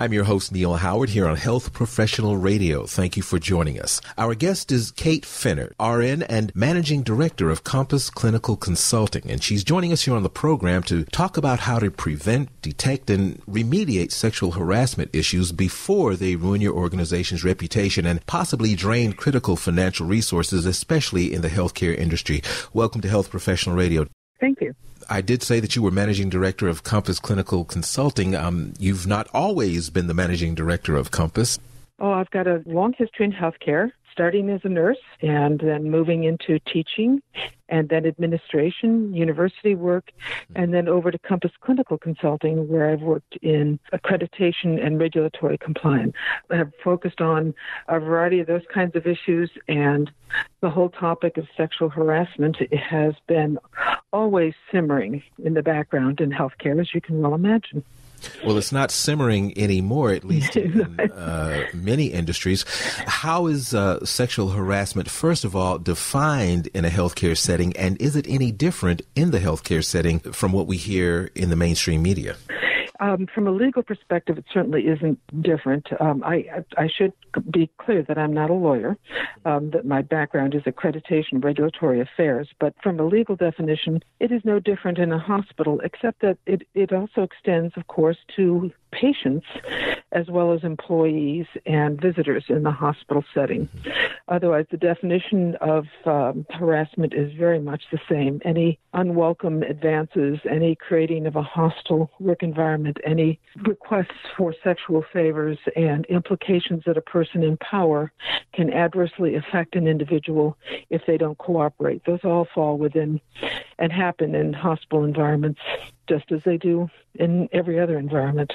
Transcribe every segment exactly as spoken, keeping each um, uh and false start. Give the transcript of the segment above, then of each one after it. I'm your host, Neil Howard, here on Health Professional Radio. Thank you for joining us. Our guest is Kate Fenner, R N and Managing Director of Compass Clinical Consulting, and she's joining us here on the program to talk about how to prevent, detect, and remediate sexual harassment issues before they ruin your organization's reputation and possibly drain critical financial resources, especially in the healthcare industry. Welcome to Health Professional Radio. Thank you. I did say that you were Managing Director of Compass Clinical Consulting. Um, you've not always been the Managing Director of Compass. Oh, I've got a long history in healthcare, starting as a nurse and then moving into teaching and then administration, university work, and then over to Compass Clinical Consulting, where I've worked in accreditation and regulatory compliance. I have focused on a variety of those kinds of issues, and the whole topic of sexual harassment has been always simmering in the background in healthcare, as you can well imagine. Well, it's not simmering anymore, at least in uh, many industries. How is uh, sexual harassment, first of all, defined in a healthcare setting, and is it any different in the healthcare setting from what we hear in the mainstream media? Um, from a legal perspective, it certainly isn't different. Um, I, I, I should be clear that I'm not a lawyer, um, that my background is accreditation, regulatory affairs. But from a legal definition, it is no different in a hospital, except that it, it also extends, of course, to patients as well as employees and visitors in the hospital setting. Otherwise, the definition of um, harassment is very much the same. Any unwelcome advances, any creating of a hostile work environment, any requests for sexual favors and implications that a person in power can adversely affect an individual if they don't cooperate. Those all fall within and happen in hospital environments just as they do in every other environment.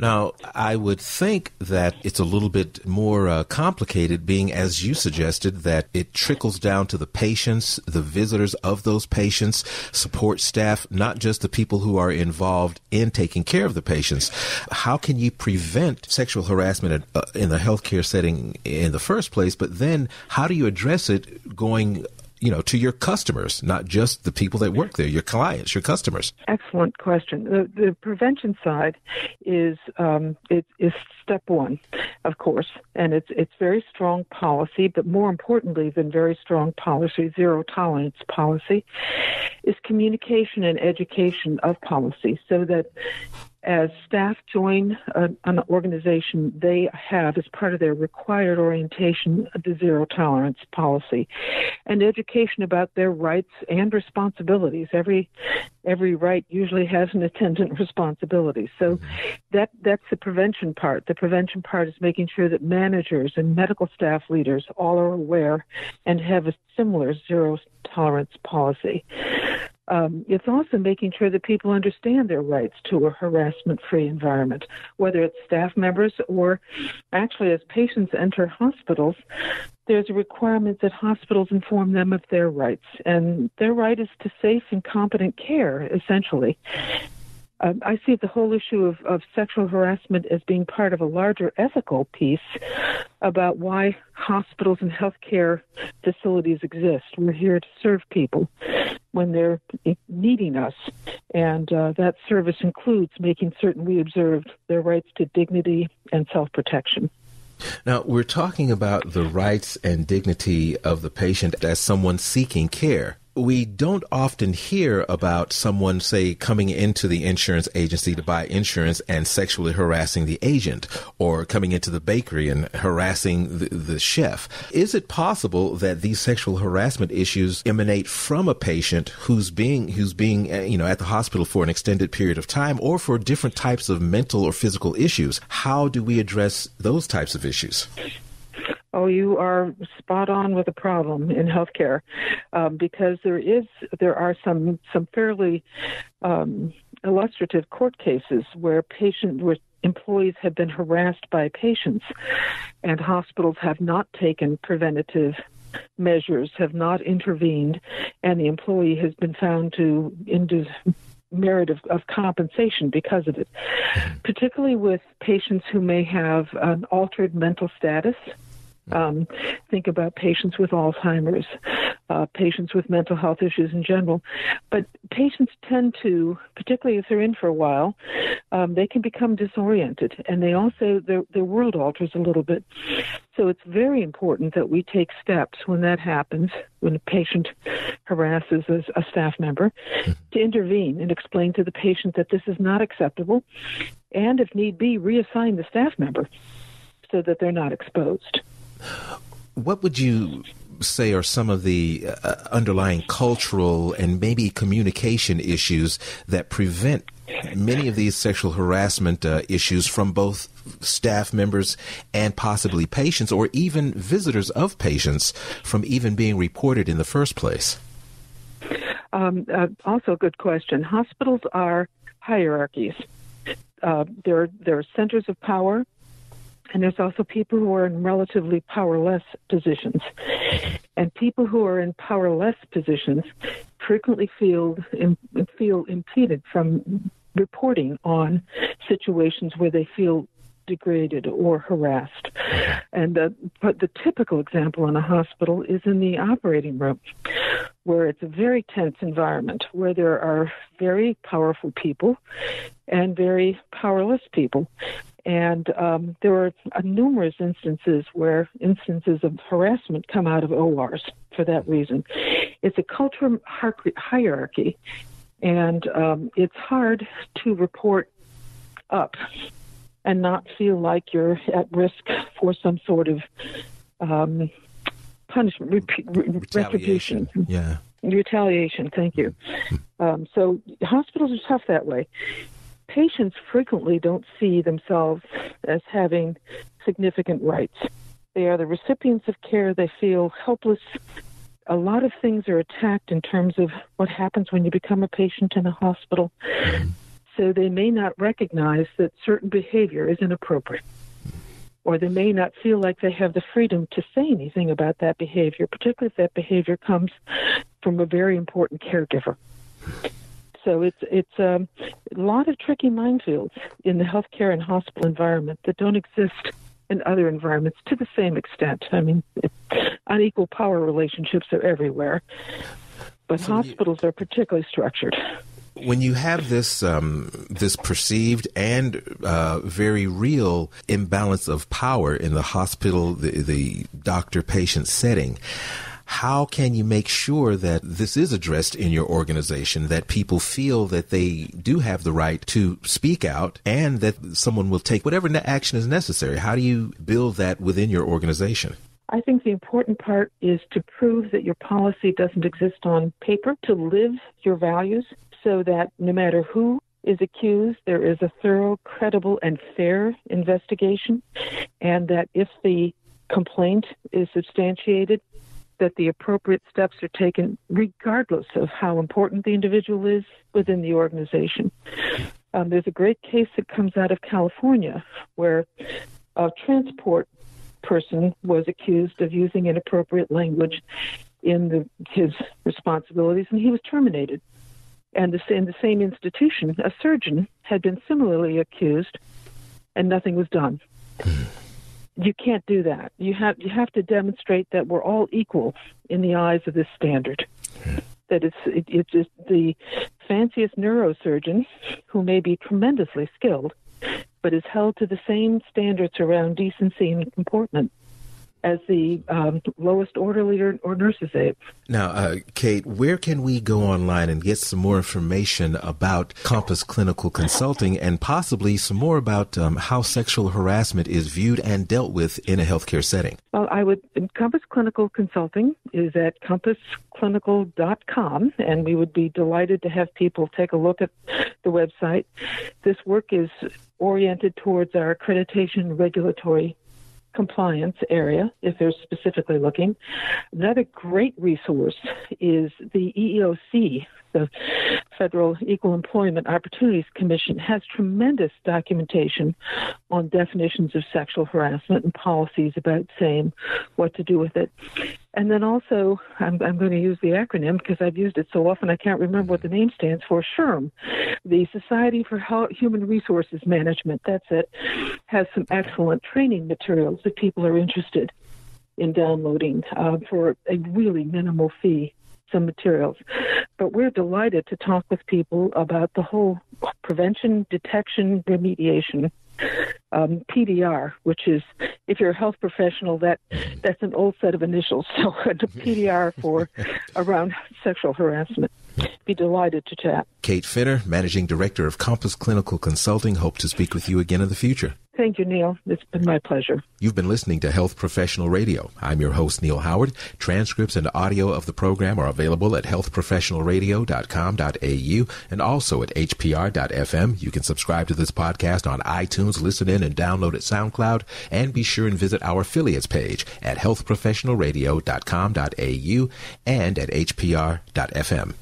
Now, I would think that it's a little bit more uh, complicated, being, as you suggested, that it trickles down to the patients, the visitors of those patients, support staff, not just the people who are involved in taking care of the patients. How can you prevent sexual harassment in, uh, in the healthcare setting in the first place, but then how do you address it going you know, to your customers, not just the people that work there, your clients, your customers? Excellent question. The, the prevention side is um, it is step one, of course, and it's it's very strong policy, but more importantly than very strong policy, zero tolerance policy, is communication and education of policy so that as staff join an, an organization, they have, as part of their required orientation, the zero tolerance policy, and education about their rights and responsibilities. Every every right usually has an attendant responsibility. So that that's the prevention part. The prevention part is making sure that managers and medical staff leaders all are aware and have a similar zero tolerance policy. Um, it's also making sure that people understand their rights to a harassment-free environment, whether it's staff members or actually as patients enter hospitals, there's a requirement that hospitals inform them of their rights. And their right is to safe and competent care, essentially. Um, I see the whole issue of, of sexual harassment as being part of a larger ethical piece about why hospitals and healthcare facilities exist. We're here to serve people when they're needing us, and uh, that service includes making certain we observe their rights to dignity and self-protection. Now, we're talking about the rights and dignity of the patient as someone seeking care. We don't often hear about someone, say, coming into the insurance agency to buy insurance and sexually harassing the agent, or coming into the bakery and harassing the, the chef. Is it possible that these sexual harassment issues emanate from a patient who's being who's being you know at the hospital for an extended period of time, or for different types of mental or physical issues? How do we address those types of issues? Oh, you are spot on with a problem in healthcare, um, because there is there are some some fairly um, illustrative court cases where patient where employees have been harassed by patients, and hospitals have not taken preventative measures, have not intervened, and the employee has been found to induce merit of, of compensation because of it. Particularly with patients who may have an altered mental status, Um, think about patients with Alzheimer's, uh, patients with mental health issues in general. But patients tend to, particularly if they're in for a while, um, they can become disoriented, and they also, their, their world alters a little bit. So it's very important that we take steps when that happens, when a patient harasses a, a staff member, to intervene and explain to the patient that this is not acceptable, and if need be, reassign the staff member so that they're not exposed. What would you say are some of the uh, underlying cultural and maybe communication issues that prevent many of these sexual harassment uh, issues from both staff members and possibly patients, or even visitors of patients, from even being reported in the first place? Um, uh, also a good question. Hospitals are hierarchies. Uh, there, there are centers of power, and there's also people who are in relatively powerless positions. And people who are in powerless positions frequently feel in, feel impeded from reporting on situations where they feel degraded or harassed. And the, but the typical example in a hospital is in the operating room, where it's a very tense environment, where there are very powerful people and very powerless people. And um, there are uh, numerous instances where instances of harassment come out of O Rs for that reason. It's a cultural hierarchy, and um, it's hard to report up and not feel like you're at risk for some sort of um, punishment, re- re- retribution. Yeah. Retaliation, thank you. Um, so hospitals are tough that way. Patients frequently don't see themselves as having significant rights. They are the recipients of care. They feel helpless. A lot of things are attacked in terms of what happens when you become a patient in a hospital. So they may not recognize that certain behavior is inappropriate, or they may not feel like they have the freedom to say anything about that behavior, particularly if that behavior comes from a very important caregiver. So it's it's um, a lot of tricky minefields in the healthcare and hospital environment that don't exist in other environments to the same extent. I mean, unequal power relationships are everywhere, but so hospitals you, are particularly structured. When you have this um, this perceived and uh, very real imbalance of power in the hospital, the, the doctor-patient setting, how can you make sure that this is addressed in your organization, that people feel that they do have the right to speak out and that someone will take whatever action is necessary? How do you build that within your organization? I think the important part is to prove that your policy doesn't exist on paper, to live your values so that no matter who is accused, there is a thorough, credible, and fair investigation, and that if the complaint is substantiated, that the appropriate steps are taken regardless of how important the individual is within the organization. Um, there's a great case that comes out of California where a transport person was accused of using inappropriate language in the, his responsibilities, and he was terminated. And the, in the same institution, a surgeon had been similarly accused, and nothing was done. You can't do that. You have you have to demonstrate that we're all equal in the eyes of this standard. Yeah. That it's it, it's just the fanciest neurosurgeon who may be tremendously skilled, but is held to the same standards around decency and comportment as the um, lowest orderly or, or nurse's aide. Now, uh, Kate, where can we go online and get some more information about Compass Clinical Consulting and possibly some more about um, how sexual harassment is viewed and dealt with in a healthcare setting? Well, I would, Compass Clinical Consulting is at compass clinical dot com, and we would be delighted to have people take a look at the website. This work is oriented towards our accreditation regulatory compliance area, if they're specifically looking. Another great resource is the E E O C, the Federal Equal Employment Opportunities Commission, has tremendous documentation on definitions of sexual harassment and policies about same, what to do with it. And then also, I'm, I'm going to use the acronym because I've used it so often I can't remember what the name stands for, S H R M, the Society for Human Resources Management, that's it, has some excellent training materials if people are interested in downloading uh, for a really minimal fee some materials. But we're delighted to talk with people about the whole prevention, detection, remediation, um, P D R, which is, if you're a health professional, that that's an old set of initials. So a P D R for around sexual harassment. Be delighted to chat. Kate Fenner, Managing Director of Compass Clinical Consulting. Hope to speak with you again in the future. Thank you, Neil. It's been my pleasure. You've been listening to Health Professional Radio. I'm your host, Neil Howard. Transcripts and audio of the program are available at health professional radio dot com dot a u and also at h p r dot f m. You can subscribe to this podcast on iTunes, listen in, and download at SoundCloud. And be sure and visit our affiliates page at health professional radio dot com dot a u and at h p r dot f m.